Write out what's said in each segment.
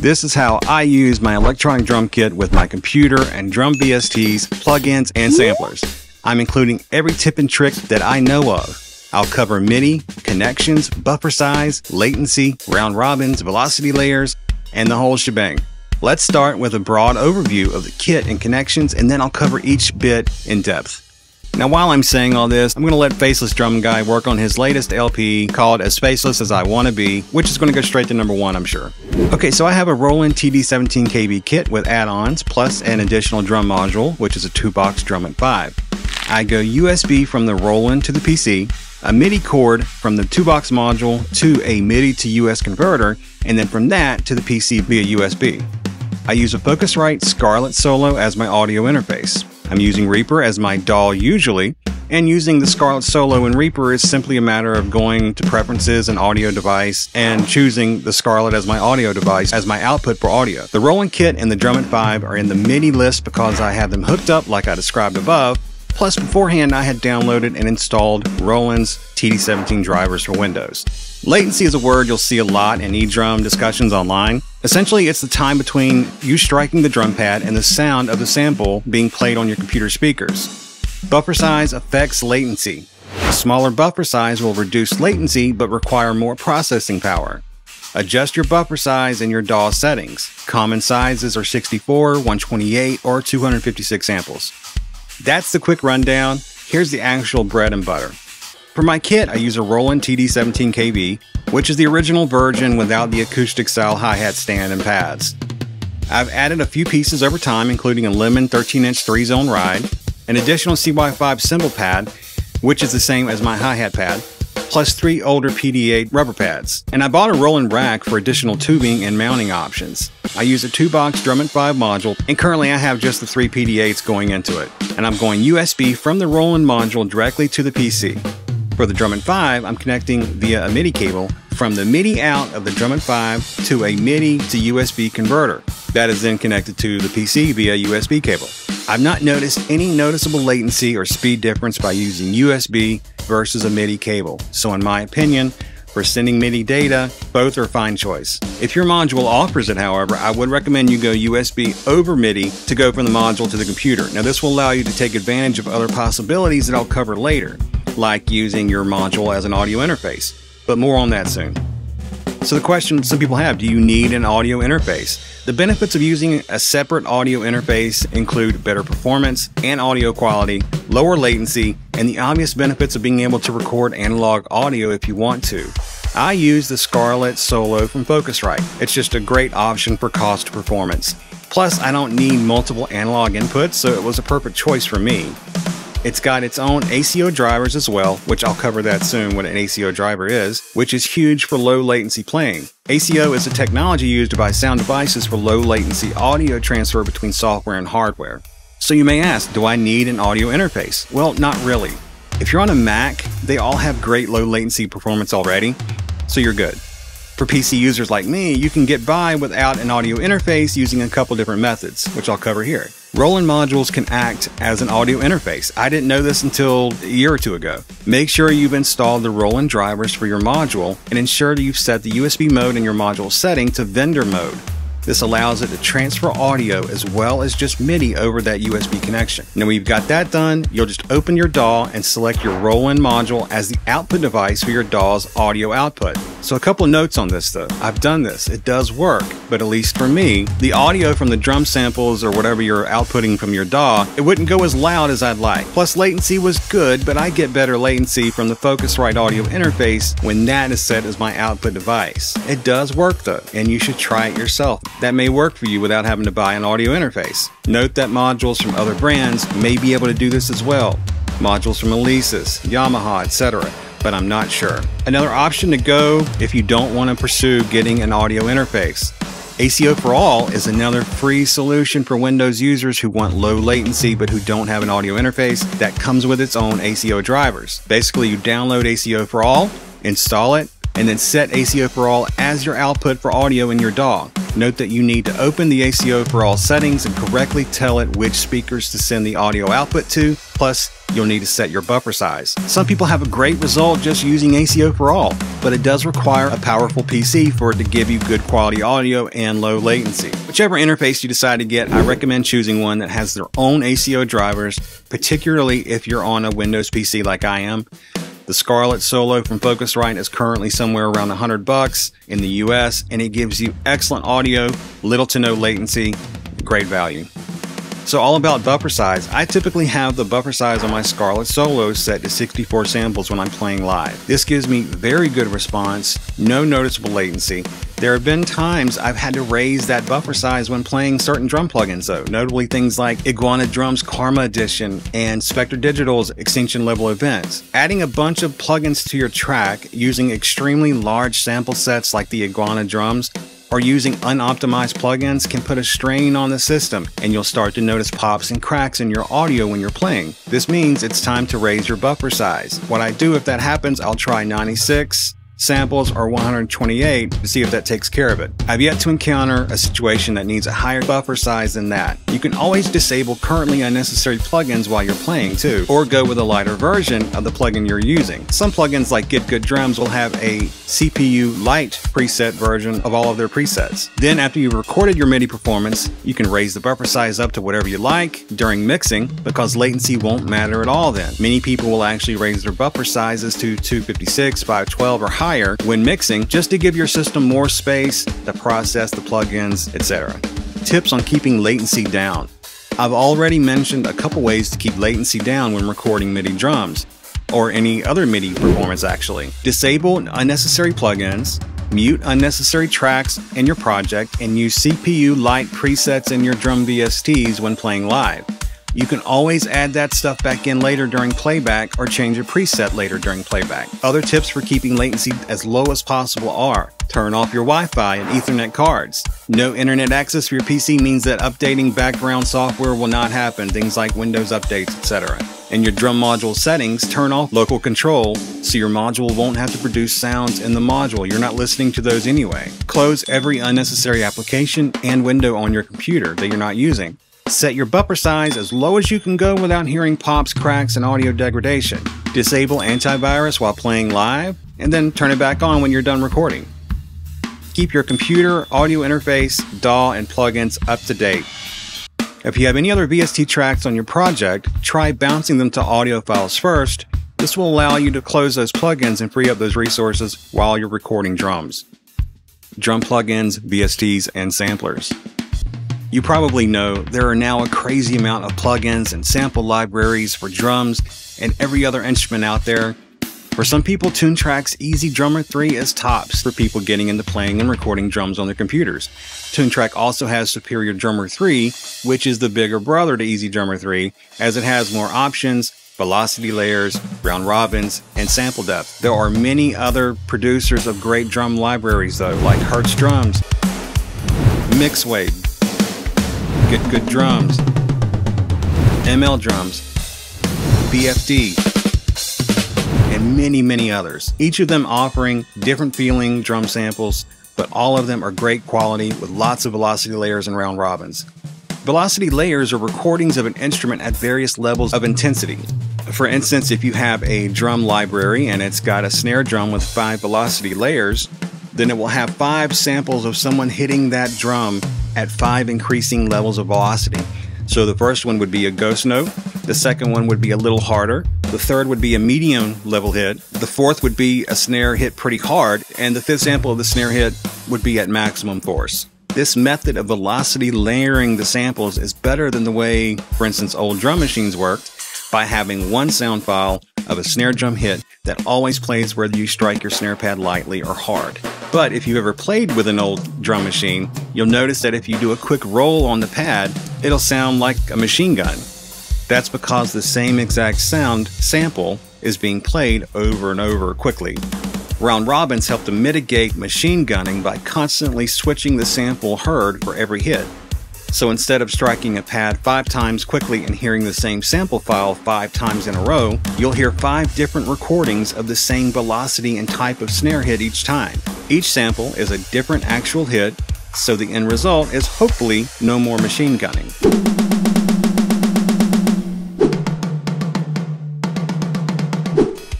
This is how I use my electronic drum kit with my computer and drum VSTs, plugins, and samplers. I'm including every tip and trick that I know of. I'll cover MIDI, connections, buffer size, latency, round robins, velocity layers, and the whole shebang. Let's start with a broad overview of the kit and connections, and then I'll cover each bit in depth. Now, while I'm saying all this, I'm going to let Faceless Drum Guy work on his latest LP called As Faceless As I Want to Be, which is going to go straight to #1, I'm sure. Okay, so I have a Roland TD-17KV kit with add-ons, plus an additional drum module, which is a 2box Drumit 5. I go USB from the Roland to the PC, a MIDI cord from the 2box module to a MIDI to US converter, and then from that to the PC via USB. I use a Focusrite Scarlett Solo as my audio interface. I'm using Reaper as my DAW usually, and using the Scarlett Solo and Reaper is simply a matter of going to Preferences and Audio Device and choosing the Scarlett as my audio device as my output for audio. The Roland kit and the Drumit 5 are in the MIDI list because I have them hooked up like I described above. Plus, beforehand, I had downloaded and installed Roland's TD-17 drivers for Windows. Latency is a word you'll see a lot in eDrum discussions online. Essentially, it's the time between you striking the drum pad and the sound of the sample being played on your computer speakers. Buffer size affects latency. A smaller buffer size will reduce latency but require more processing power. Adjust your buffer size in your DAW settings. Common sizes are 64, 128, or 256 samples. That's the quick rundown. Here's the actual bread and butter. For my kit, I use a Roland TD-17KV, which is the original version without the acoustic style hi-hat stand and pads. I've added a few pieces over time, including a Lemmon 13-inch 3-zone ride, an additional CY5 cymbal pad, which is the same as my hi-hat pad, plus 3 older PD-8 rubber pads. And I bought a Roland rack for additional tubing and mounting options. I use a 2box Drumit 5 module, and currently I have just the 3 PD-8s going into it. And I'm going USB from the Roland module directly to the PC. For the Drumit 5, I'm connecting via a MIDI cable from the MIDI out of the Drumit 5 to a MIDI to USB converter. That is then connected to the PC via USB cable. I've not noticed any noticeable latency or speed difference by using USB versus a MIDI cable. So in my opinion, for sending MIDI data, both are a fine choice. If your module offers it, however, I would recommend you go USB over MIDI to go from the module to the computer. Now, this will allow you to take advantage of other possibilities that I'll cover later, like using your module as an audio interface, but more on that soon. So the question some people have, do you need an audio interface? The benefits of using a separate audio interface include better performance and audio quality, lower latency, and the obvious benefits of being able to record analog audio if you want to. I use the Scarlett Solo from Focusrite. It's just a great option for cost performance. Plus, I don't need multiple analog inputs, so it was a perfect choice for me. It's got its own ASIO drivers as well, which I'll cover that soon, what an ASIO driver is, which is huge for low latency playing. ASIO is a technology used by sound devices for low latency audio transfer between software and hardware. So you may ask, do I need an audio interface? Well, not really. If you're on a Mac, they all have great low latency performance already, so you're good. For PC users like me, you can get by without an audio interface using a couple different methods, which I'll cover here. Roland modules can act as an audio interface. I didn't know this until a year or two ago. Make sure you've installed the Roland drivers for your module and ensure that you've set the USB mode in your module setting to vendor mode. This allows it to transfer audio as well as just MIDI over that USB connection. Now, when you've got that done, you'll just open your DAW and select your Roland module as the output device for your DAW's audio output. So a couple of notes on this though. I've done this, it does work, but at least for me, the audio from the drum samples or whatever you're outputting from your DAW, it wouldn't go as loud as I'd like. Plus, latency was good, but I get better latency from the Focusrite audio interface when that is set as my output device. It does work though, and you should try it yourself. That may work for you without having to buy an audio interface. Note that modules from other brands may be able to do this as well. Modules from Alesis, Yamaha, etc., but I'm not sure. Another option to go if you don't want to pursue getting an audio interface. ASIO4ALL is another free solution for Windows users who want low latency but who don't have an audio interface that comes with its own ASIO drivers. Basically, you download ASIO4ALL, install it, and then set ASIO4ALL as your output for audio in your DAW. Note that you need to open the ASIO4ALL settings and correctly tell it which speakers to send the audio output to, plus you'll need to set your buffer size. Some people have a great result just using ASIO4ALL, but it does require a powerful PC for it to give you good quality audio and low latency. Whichever interface you decide to get, I recommend choosing one that has their own ASIO drivers, particularly if you're on a Windows PC like I am. The Scarlett Solo from Focusrite is currently somewhere around $100 in the US, and it gives you excellent audio, little to no latency, great value. So all about buffer size, I typically have the buffer size on my Scarlett Solo set to 64 samples when I'm playing live. This gives me very good response, no noticeable latency. There have been times I've had to raise that buffer size when playing certain drum plugins though, notably things like Iguana Drums Karma Edition and Spectre Digital's Extinction Level Events. Adding a bunch of plugins to your track using extremely large sample sets like the Iguana Drums or using unoptimized plugins can put a strain on the system, and you'll start to notice pops and cracks in your audio when you're playing. This means it's time to raise your buffer size. What I do if that happens, I'll try 96 samples or 128 to see if that takes care of it. I've yet to encounter a situation that needs a higher buffer size than that. You can always disable currently unnecessary plugins while you're playing too, or go with a lighter version of the plugin you're using. Some plugins like Get Good Drums will have a CPU light preset version of all of their presets. Then after you've recorded your MIDI performance, you can raise the buffer size up to whatever you like during mixing because latency won't matter at all then. Many people will actually raise their buffer sizes to 256, 512, or higher when mixing just to give your system more space to process the plugins, etc. Tips on keeping latency down. I've already mentioned a couple ways to keep latency down when recording MIDI drums, or any other MIDI performance actually. Disable unnecessary plugins, mute unnecessary tracks in your project, and use CPU light presets in your drum VSTs when playing live. You can always add that stuff back in later during playback or change a preset later during playback. Other tips for keeping latency as low as possible are: turn off your Wi-Fi and Ethernet cards. No internet access for your PC means that updating background software will not happen, things like Windows updates, etc. In your drum module settings, turn off local control so your module won't have to produce sounds in the module. You're not listening to those anyway. Close every unnecessary application and window on your computer that you're not using. Set your buffer size as low as you can go without hearing pops, cracks, and audio degradation. Disable antivirus while playing live, and then turn it back on when you're done recording. Keep your computer, audio interface, DAW, and plugins up to date. If you have any other VST tracks on your project, try bouncing them to audio files first. This will allow you to close those plugins and free up those resources while you're recording drums. Drum plugins, VSTs, and samplers. You probably know there are now a crazy amount of plugins and sample libraries for drums and every other instrument out there. For some people, Toontrack's EZ Drummer 3 is tops for people getting into playing and recording drums on their computers. Toontrack also has Superior Drummer 3, which is the bigger brother to EZ Drummer 3, as it has more options, velocity layers, round robins, and sample depth. There are many other producers of great drum libraries though, like Hertz Drums, Mixwave, Get Good Drums, ML Drums, BFD, and many others. Each of them offering different feeling drum samples, but all of them are great quality with lots of velocity layers and round robins. Velocity layers are recordings of an instrument at various levels of intensity. For instance, if you have a drum library and it's got a snare drum with 5 velocity layers, then it will have 5 samples of someone hitting that drum at 5 increasing levels of velocity. So the first one would be a ghost note, the second one would be a little harder, the third would be a medium level hit, the fourth would be a snare hit pretty hard, and the 5th sample of the snare hit would be at maximum force. This method of velocity layering the samples is better than the way, for instance, old drum machines worked, by having one sound file of a snare drum hit that always plays whether you strike your snare pad lightly or hard. But if you've ever played with an old drum machine, you'll notice that if you do a quick roll on the pad, it'll sound like a machine gun. That's because the same exact sound sample is being played over and over quickly. Round robins help to mitigate machine gunning by constantly switching the sample heard for every hit. So instead of striking a pad 5 times quickly and hearing the same sample file 5 times in a row, you'll hear 5 different recordings of the same velocity and type of snare hit each time. Each sample is a different actual hit, So the end result is hopefully no more machine gunning.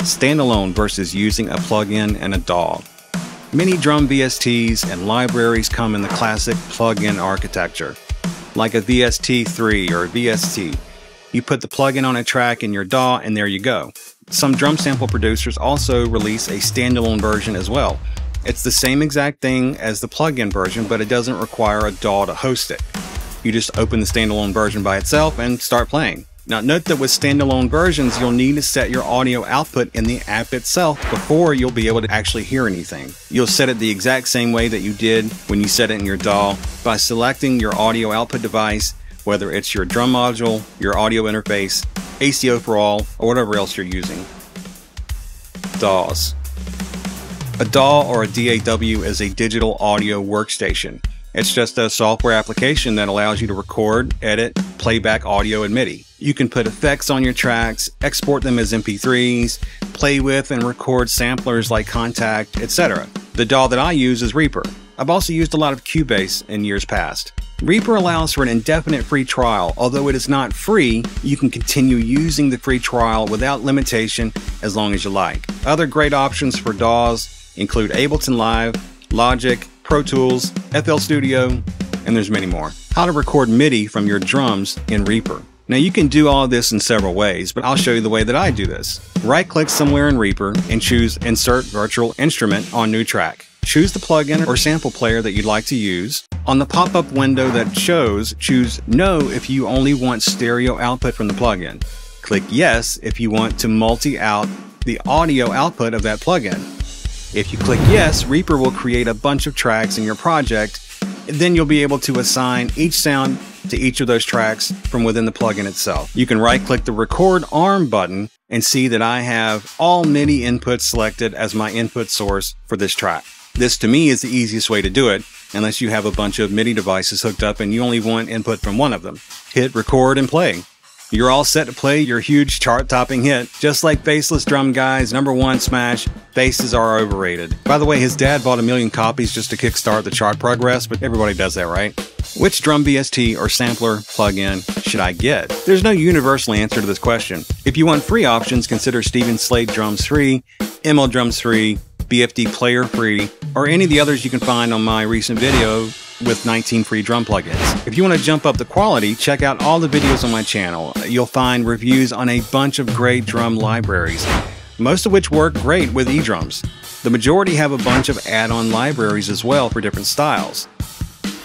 Standalone versus using a plugin and a DAW. Many drum VSTs and libraries come in the classic plugin architecture, like a VST3 or a VST. You put the plugin on a track in your DAW and there you go. Some drum sample producers also release a standalone version as well. It's the same exact thing as the plugin version, but it doesn't require a DAW to host it. You just open the standalone version by itself and start playing. Now note that with standalone versions, you'll need to set your audio output in the app itself before you'll be able to actually hear anything. You'll set it the exact same way that you did when you set it in your DAW by selecting your audio output device, whether it's your drum module, your audio interface, ASIO4ALL, or whatever else you're using. DAWs. A DAW or a DAW is a digital audio workstation. It's just a software application that allows you to record, edit, playback audio in MIDI. You can put effects on your tracks, export them as MP3s, play with and record samplers like Kontakt, etc. The DAW that I use is Reaper. I've also used a lot of Cubase in years past. Reaper allows for an indefinite free trial. Although it is not free, you can continue using the free trial without limitation as long as you like. Other great options for DAWs include Ableton Live, Logic, Pro Tools, FL Studio, and there's many more. How to record MIDI from your drums in Reaper. Now you can do all this in several ways, but I'll show you the way that I do this. Right-click somewhere in Reaper and choose Insert Virtual Instrument on New Track. Choose the plugin or sample player that you'd like to use. On the pop-up window that shows, choose No if you only want stereo output from the plugin. Click Yes if you want to multi-out the audio output of that plugin. If you click Yes, Reaper will create a bunch of tracks in your project. Then you'll be able to assign each sound to each of those tracks from within the plugin itself. You can right-click the Record Arm button and see that I have all MIDI inputs selected as my input source for this track. This to me is the easiest way to do it, unless you have a bunch of MIDI devices hooked up and you only want input from one of them. Hit record and play. You're all set to play your huge chart-topping hit. Just like Bassless Drum Guy's #1 smash, basses are overrated. By the way, his dad bought 1 million copies just to kickstart the chart progress, but everybody does that, right? Which drum VST or sampler plugin should I get? There's no universal answer to this question. If you want free options, consider Stephen Slade Drums Free, ML Drums Free, BFD Player Free, or any of the others you can find on my recent video with 19 free drum plugins. If you want to jump up the quality, check out all the videos on my channel. You'll find reviews on a bunch of great drum libraries, most of which work great with eDrums. The majority have a bunch of add-on libraries as well for different styles.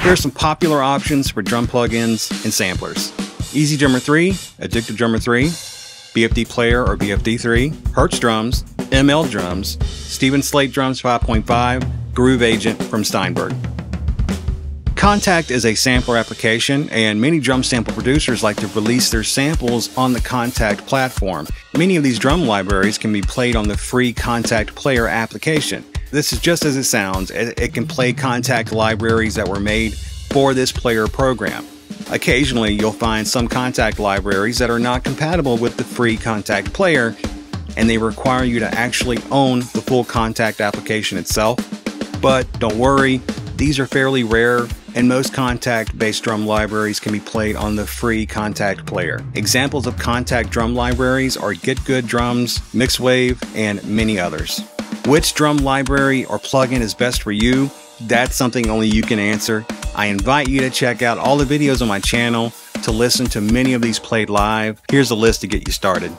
Here are some popular options for drum plugins and samplers. EZ Drummer 3, Addictive Drummer 3, BFD Player or BFD3, Hertz Drums, ML Drums, Stephen Slate Drums 5.5, Groove Agent from Steinberg. Kontakt is a sampler application, and many drum sample producers like to release their samples on the Kontakt platform. Many of these drum libraries can be played on the free Kontakt Player application. This is just as it sounds. It can play Kontakt libraries that were made for this player program. Occasionally, you'll find some Kontakt libraries that are not compatible with the free Kontakt Player, and they require you to actually own the full Kontakt application itself. But don't worry, these are fairly rare, and most Kontakt-based drum libraries can be played on the free Kontakt Player. Examples of Kontakt drum libraries are Get Good Drums, Mixwave, and many others. Which drum library or plugin is best for you? That's something only you can answer. I invite you to check out all the videos on my channel to listen to many of these played live. Here's a list to get you started.